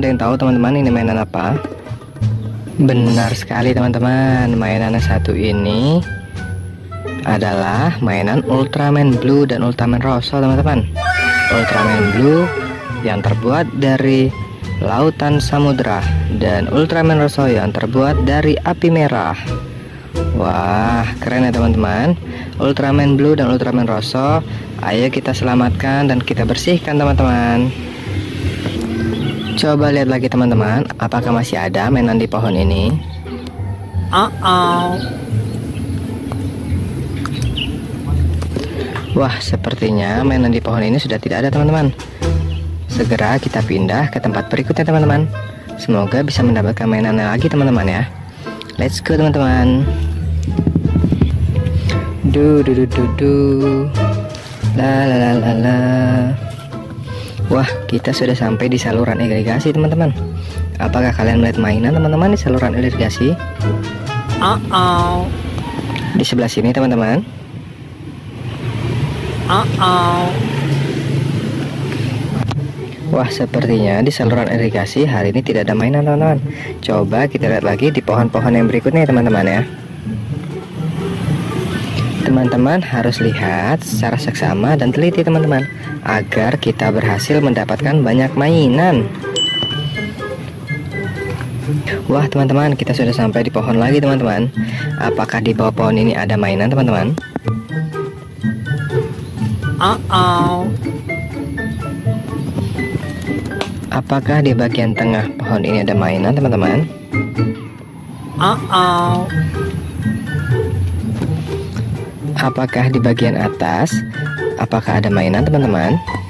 ada yang tahu teman-teman ini mainan apa? Benar sekali teman-teman, mainan yang satu ini adalah mainan Ultraman Blue dan Ultraman Rosso teman-teman. Ultraman Blue yang terbuat dari lautan samudra dan Ultraman Rosso yang terbuat dari api merah. Wah, keren ya teman-teman. Ultraman Blue dan Ultraman Rosso, ayo kita selamatkan dan kita bersihkan teman-teman. Coba lihat lagi teman-teman, apakah masih ada mainan di pohon ini? Wah, sepertinya mainan di pohon ini sudah tidak ada teman-teman. Segera kita pindah ke tempat berikutnya teman-teman. Semoga bisa mendapatkan mainan lagi teman-teman ya. Let's go teman-teman. La la la la la. Wah, kita sudah sampai di saluran irigasi teman-teman. Apakah kalian melihat mainan teman-teman di saluran irigasi? Di sebelah sini teman-teman. Wah, sepertinya di saluran irigasi hari ini tidak ada mainan teman-teman. Coba kita lihat lagi di pohon-pohon yang berikutnya teman-teman ya. Teman-teman harus lihat secara seksama dan teliti teman-teman, agar kita berhasil mendapatkan banyak mainan. Wah teman-teman, kita sudah sampai di pohon lagi teman-teman. Apakah di bawah pohon ini ada mainan teman-teman? Apakah di bagian tengah pohon ini ada mainan teman-teman? Apakah di bagian atas? Apakah ada mainan teman-teman?